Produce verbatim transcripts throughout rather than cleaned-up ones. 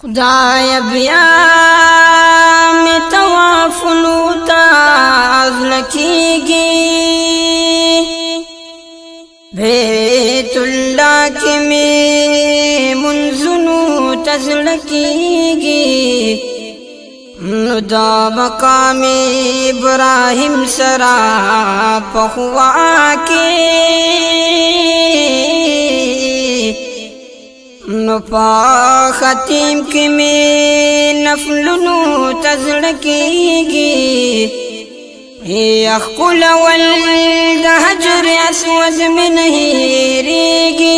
खुदाया बिया में तवाफुलूता अज़्न कीगी बेतुल्ला के में मुंजुनु तज़्न कीगी नुदा मकामे इब्राहिम सरा पहुआ के नुपा खतीम के में नफलुनु तज़ड़कीगी यखुल वल हजर अस्वद में नहीं रेगी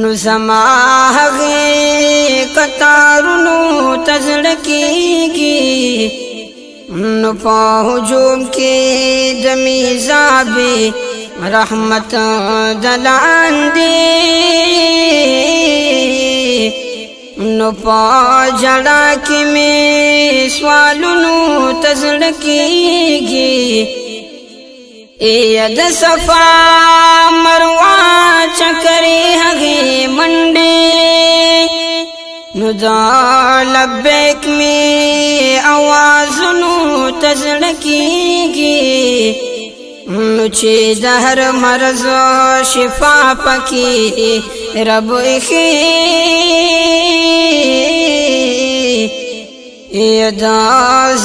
नुजमा हगे कतारुनु तज़ड़कीगी नुपा हुजूम के दमी जाबे रहमत दलान दे नुपा जड़ा के में स्वालुनु तज़ड़कीगी एद सफा मरवा चकरे हगे मंडे नुदा लब्बैक में आवाज़ुनु तज़ड़कीगी मुझे दहर मर्ज शिफा पकी रब यदा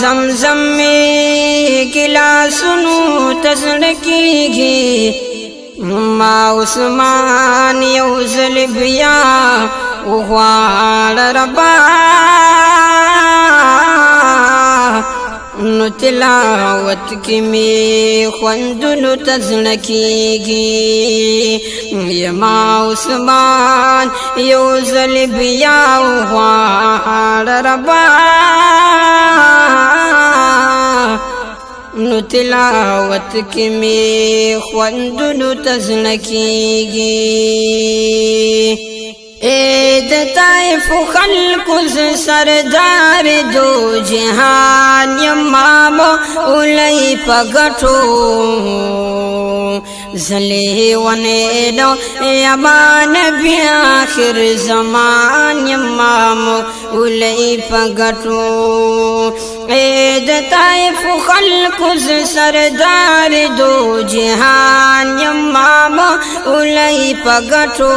जमजम में गिला सुनू तज़ड़कीगी माँ उस्मान यूजल बिया उवाड़ रबा नु तिलावत की में ख्वंदनु तज़ड़कीगी यमा उस्मान यूजल बिया उवाड़ रबा नु तिलावत की में ख्वंदनु तज़ड़कीगी एद ताइफ खल्कुस सरदार दो जहान यमामो उलई पगठो जले वने दो यमान भी आखिर जमान यमामो उलई पगठो एद ताइफ खल्कुस सरदार दो जहान यमामो उलई पगठो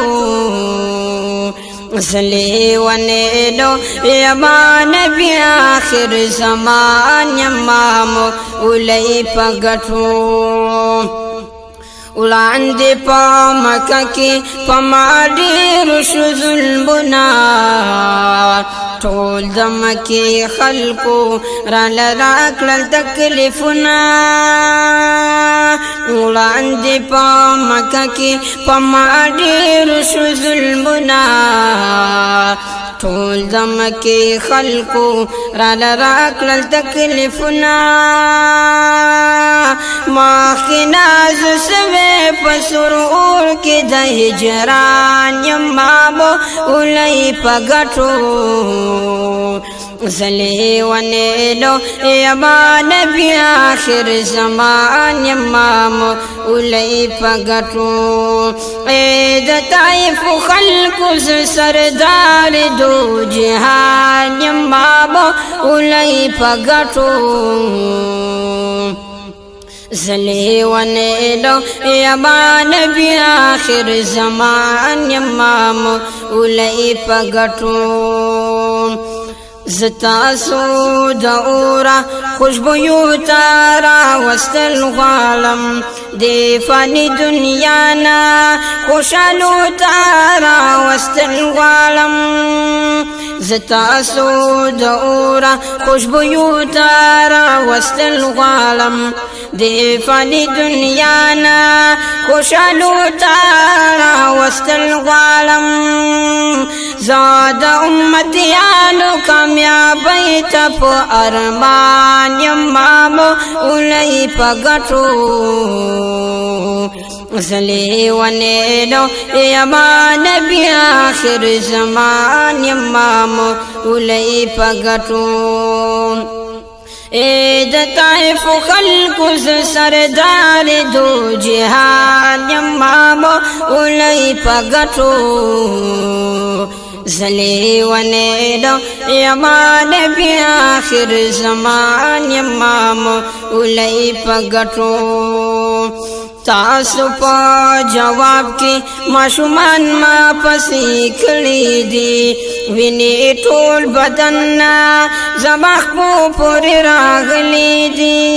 उसले वने दो यमान भी आखिर जमान यमाम उलई पगठो उलांदे पामक की पमाडे रुशु जुल्मुना ठोल दमके खल्को रल राकल तकलीफुना उलांदे पामक की पमाडे रुशु जुल्मुना ठोल दमके खल्को रल राकल तकलीफुना माखी नाज सवे पसरूर के दहिजरान यमामो उलई पगठो जले वने लो यमान भी आखिर जमान यमामो उलई पगठो एद ताइफ खल्कुस सरदार दो जहान यमामो उलई पगठो जले वने दो यमान भी आखिर जमान यमाम उलई पगठो जता सूद औरा खुशबू तारा वस्तल ग़ालम दे फनी दुनिया ना खुशलू तारा वस्तल ग़ालम जता सूद औरा खुशबू तारा वस्तल ग़ालम दे फनी दुनिया ना खुशलू तारा वस्तल ग़ालम ज़्यादा उम्मतियानो कामयाब तप अरमान यमामो उलई पगठो उसले वने दो यमान भी आखिर जमान यमामो उलई पगठो एद ताइफ खल्कुस सरदार दो जहान यमामो उलई पगठो زلی و نیدم یما نبی آخر زمان یمام اولی پگٹو تاسو پا جواب کی ماشومان ما پسی کلی دی وینی ٹول بدن زمخ پو پوری راغلی دی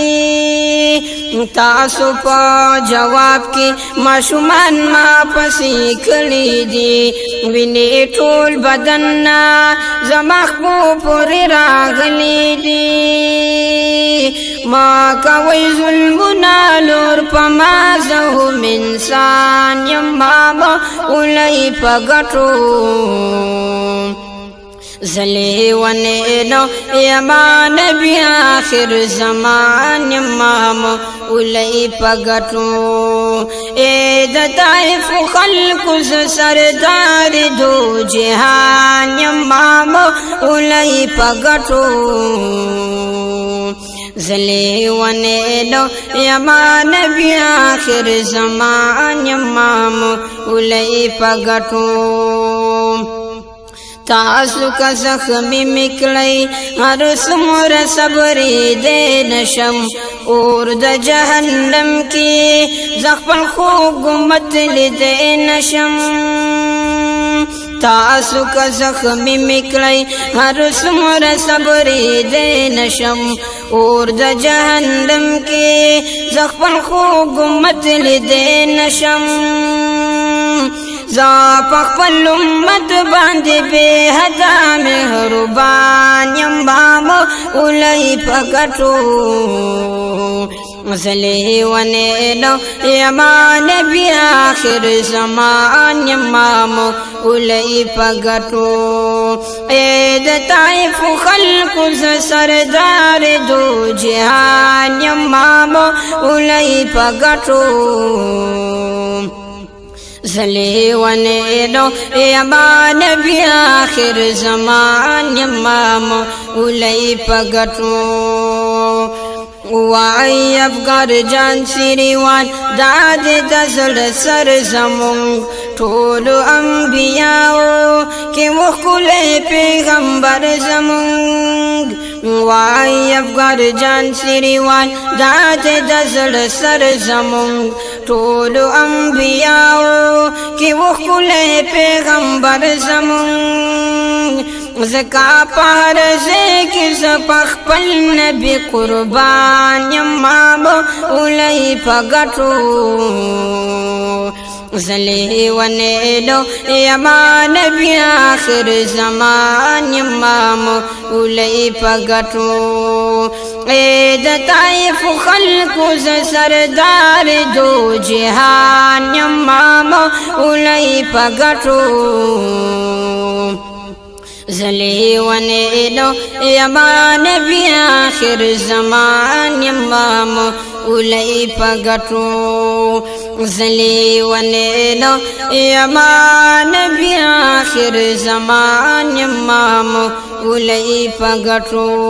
تاسو پا جواب کی ماشومان ما پسی کلی دی وینی ټول بدن زمخ مو پوری راغلی دی ما کوي ظلمنا لور پما زهم انسان یم بابا اولای پګټو زلی و نیدو یما نبی آخر زمان یمامو اولی پگٹو اید طائف خلق سردار دو جہان یمامو اولی پگٹو زلی و نیدو یما نبی آخر زمان یمامو اولی پگٹو تاسو کا زخمی مکلی ہر سمر صبری دے نشم اور دا جہنم کی زخپل خوب گمت لدے نشم تاسو کا زخمی مکلی ہر سمر صبری دے نشم اور دا جہنم کی زخپل خوب گمت لدے نشم زا پخپل امت باندی بے حدا مہربان یم بابا اولی پکٹو زلی و نیدو یما نبی آخر زمان یم بابا اولی پکٹو اید طائف خلق سردار دو جہان یم بابا اولی پکٹو زلی و نیدو یما نبی آخر زمان یمام اولی پگٹو وائی افغار جان سیریوان داد دزل سر زمون ٹھولو انبیاءو کی مخکل پیغمبر زمون وائی افغار جان سیریوان داد دزل سر زمون ٹھولو انبیاءو کی مخکل پیغمبر زمون زکا پار زیکی زپخ پل نبی قربان یمام اولی پگٹو زلی و نیدو یما نبی آخر زمان یمام اولی پگٹو اید طائف خلق سردار دو جہان یمام اولی پگٹو زلی و نیدو یما نبی آخر زمان یمام اولی پگٹو زلی و نیدو یما نبی آخر زمان یمام اولی پگٹو